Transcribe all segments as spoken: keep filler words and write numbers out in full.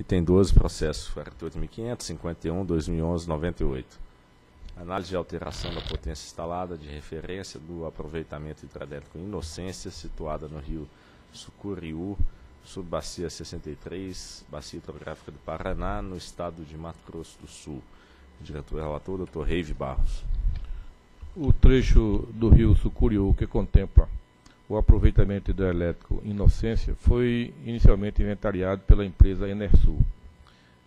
Item doze, processo quarenta e oito mil quinhentos, cinquenta e um, dois mil e onze, noventa e oito. Análise de alteração da potência instalada de referência do aproveitamento hidrelétrico Inocência, situada no rio Sucuriú, subbacia sessenta e três, bacia hidrográfica do Paraná, no estado de Mato Grosso do Sul. Diretor-relator, doutor Reive Barros. O trecho do rio Sucuriú, que contempla o aproveitamento hidrelétrico Inocência, foi inicialmente inventariado pela empresa Enersul.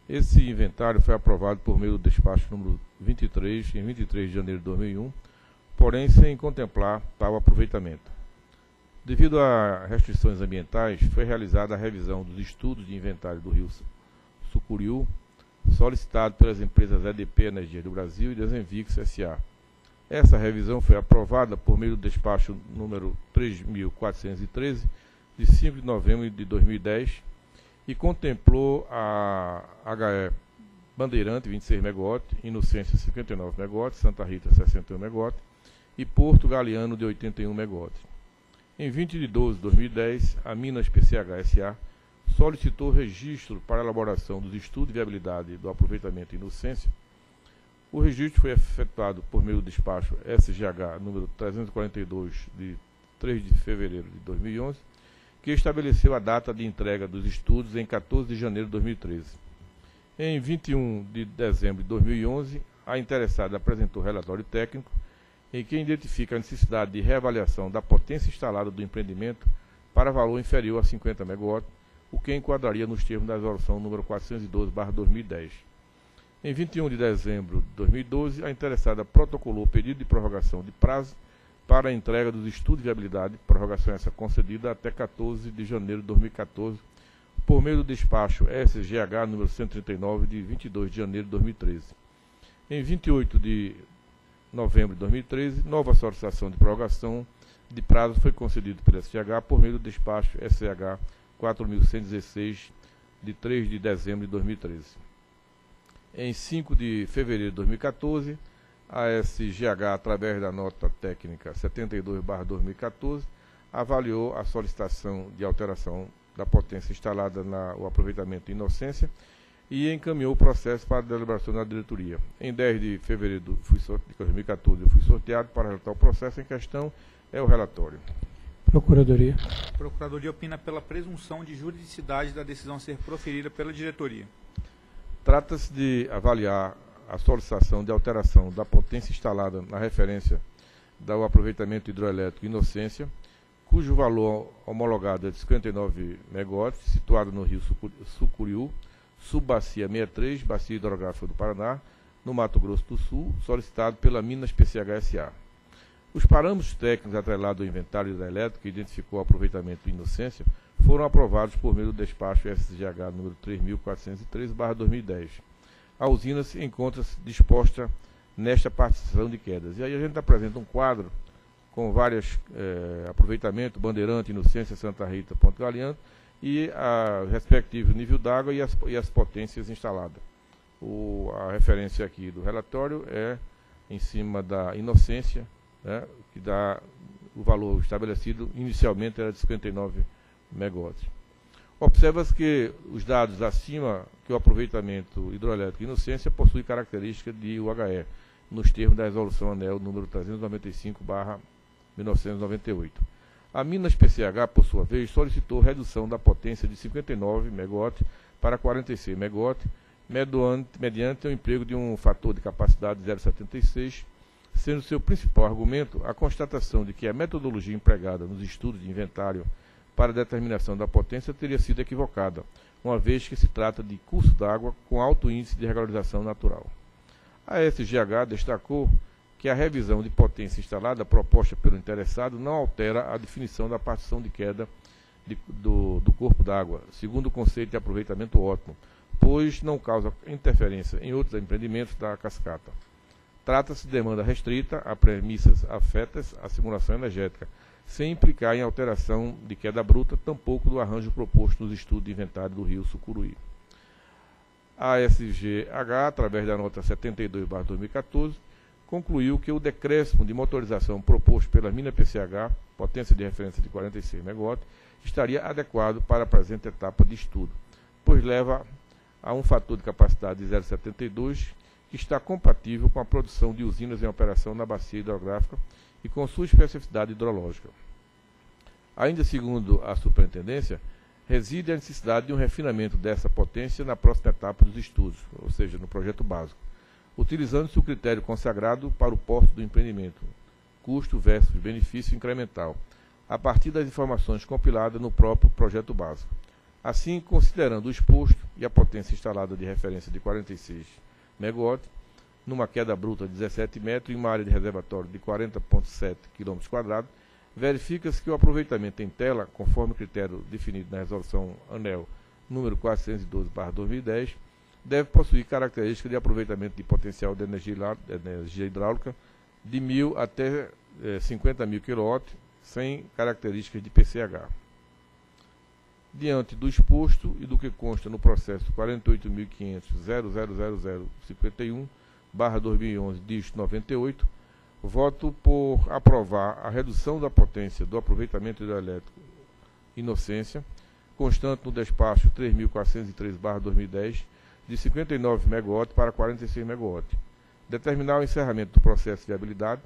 Esse inventário foi aprovado por meio do despacho número vinte e três, em vinte e três de janeiro de dois mil e um, porém sem contemplar tal aproveitamento. Devido a restrições ambientais, foi realizada a revisão dos estudos de inventário do rio Sucuriú, solicitado pelas empresas E D P Energia do Brasil e Desenvix S A Essa revisão foi aprovada por meio do despacho número três mil quatrocentos e treze, de cinco de novembro de dois mil e dez, e contemplou a H E Bandeirante, vinte e seis megawatts, Inocência, cinquenta e nove megawatts, Santa Rita, sessenta e um megawatts, e Porto Galeano, de oitenta e um megawatts. Em vinte de doze de dois mil e dez, a Minas P C H S A solicitou registro para elaboração dos estudos de viabilidade do aproveitamento Inocência. O registro foi efetuado por meio do despacho S G H número trezentos e quarenta e dois, de três de fevereiro de dois mil e onze, que estabeleceu a data de entrega dos estudos em quatorze de janeiro de dois mil e treze. Em vinte e um de dezembro de dois mil e onze, a interessada apresentou relatório técnico em que identifica a necessidade de reavaliação da potência instalada do empreendimento para valor inferior a cinquenta megawatts, o que enquadraria nos termos da resolução número quatrocentos e doze barra dois mil e dez. Em vinte e um de dezembro de dois mil e doze, a interessada protocolou pedido de prorrogação de prazo para a entrega dos estudos de viabilidade, prorrogação essa concedida até quatorze de janeiro de dois mil e quatorze, por meio do despacho S G H número cento e trinta e nove, de vinte e dois de janeiro de dois mil e treze. Em vinte e oito de novembro de dois mil e treze, nova solicitação de prorrogação de prazo foi concedida pela S G H por meio do despacho S G H quatro mil cento e dezesseis, de três de dezembro de dois mil e treze. Em cinco de fevereiro de dois mil e quatorze, a S G H, através da nota técnica setenta e dois barra dois mil e quatorze, avaliou a solicitação de alteração da potência instalada no aproveitamento Inocência e encaminhou o processo para a deliberação da diretoria. Em dez de fevereiro de dois mil e quatorze, eu fui sorteado para relatar o processo em questão, é o relatório. Procuradoria. A Procuradoria opina pela presunção de juridicidade da decisão a ser proferida pela diretoria. Trata-se de avaliar a solicitação de alteração da potência instalada na referência do aproveitamento hidroelétrico Inocência, cujo valor homologado é de cinquenta e nove megawatts, situado no rio Sucuriú, subbacia sessenta e três, bacia hidrográfica do Paraná, no Mato Grosso do Sul, solicitado pela Minas P C H S A. Os parâmetros técnicos atrelados ao inventário hidrelétrico que identificou o aproveitamento Inocência foram aprovados por meio do despacho S G H número três mil quatrocentos e treze barra dois mil e dez. A usina se encontra-se disposta nesta participação de quedas. E aí a gente apresenta um quadro com vários eh, aproveitamentos, Bandeirante, Inocência, Santa Rita, Ponto Galeano, e o respectivo nível d'água e as, e as potências instaladas. O, a referência aqui do relatório é em cima da Inocência, né, que dá o valor estabelecido, inicialmente era de cinquenta e nove megawatts. Observa-se que os dados acima, que o aproveitamento hidroelétrico Inocência possui característica de U H E, nos termos da resolução ANEEL número trezentos e noventa e cinco barra mil novecentos e noventa e oito. A Minas P C H, por sua vez, solicitou redução da potência de cinquenta e nove megawatts para quarenta e seis megawatts, mediante o emprego de um fator de capacidade de zero vírgula setenta e seis, sendo seu principal argumento a constatação de que a metodologia empregada nos estudos de inventário para a determinação da potência teria sido equivocada, uma vez que se trata de curso d'água com alto índice de regularização natural. A S G H destacou que a revisão de potência instalada proposta pelo interessado não altera a definição da partição de queda de, do, do corpo d'água, segundo o conceito de aproveitamento ótimo, pois não causa interferência em outros empreendimentos da cascata. Trata-se de demanda restrita a premissas afetas à simulação energética, sem implicar em alteração de queda bruta, tampouco do arranjo proposto nos estudos de inventário do rio Sucuriú. A S G H, através da nota setenta e dois barra dois mil e quatorze, concluiu que o decréscimo de motorização proposto pela Minas P C H, potência de referência de quarenta e seis megawatts, estaria adequado para a presente etapa de estudo, pois leva a um fator de capacidade de zero vírgula setenta e dois, que está compatível com a produção de usinas em operação na bacia hidrográfica e com sua especificidade hidrológica. Ainda segundo a superintendência, reside a necessidade de um refinamento dessa potência na próxima etapa dos estudos, ou seja, no projeto básico, utilizando-se o critério consagrado para o porte do empreendimento, custo versus benefício incremental, a partir das informações compiladas no próprio projeto básico. Assim, considerando o exposto e a potência instalada de referência de quarenta e seis megawatts, numa queda bruta de dezessete metros e uma área de reservatório de quarenta vírgula sete quilômetros quadrados, verifica-se que o aproveitamento em tela, conforme o critério definido na resolução ANEEL número quatrocentos e doze barra dois mil e dez, deve possuir característica de aproveitamento de potencial de energia hidráulica de mil até eh, cinquenta mil quilowatts, sem características de P C H. Diante do exposto e do que consta no processo quarenta e oito mil quinhentos ponto zero zero zero zero cinquenta e um barra dois mil e onze, dígito noventa e oito, voto por aprovar a redução da potência do aproveitamento hidrelétrico Inocência, constante no despacho três mil quatrocentos e três barra dois mil e dez, de cinquenta e nove megawatts para quarenta e seis megawatts, determinar o encerramento do processo de viabilidade,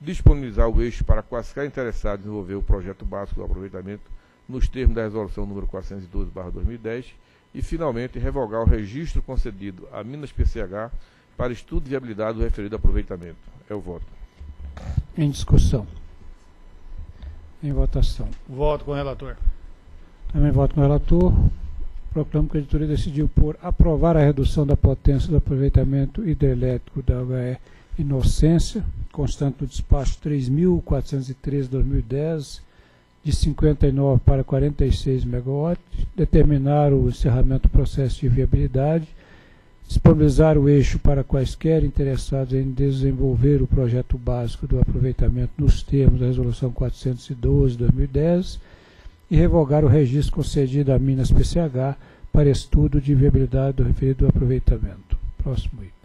disponibilizar o eixo para quaisquer interessados em desenvolver o projeto básico do aproveitamento nos termos da resolução número quatrocentos e doze barra dois mil e dez e, finalmente, revogar o registro concedido à Minas P C H para estudo de viabilidade do referido aproveitamento. É o voto. Em discussão. Em votação. Voto com o relator. Também voto com o relator. Proclamo que a editoria decidiu por aprovar a redução da potência do aproveitamento hidrelétrico da A H E Inocência, constante do despacho três mil quatrocentos e três barra dois mil e dez, de cinquenta e nove para quarenta e seis megawatts, determinar o encerramento do processo de viabilidade, disponibilizar o eixo para quaisquer interessados em desenvolver o projeto básico do aproveitamento nos termos da resolução quatrocentos e doze barra dois mil e dez, e revogar o registro concedido à Minas P C H para estudo de viabilidade do referido aproveitamento. Próximo item.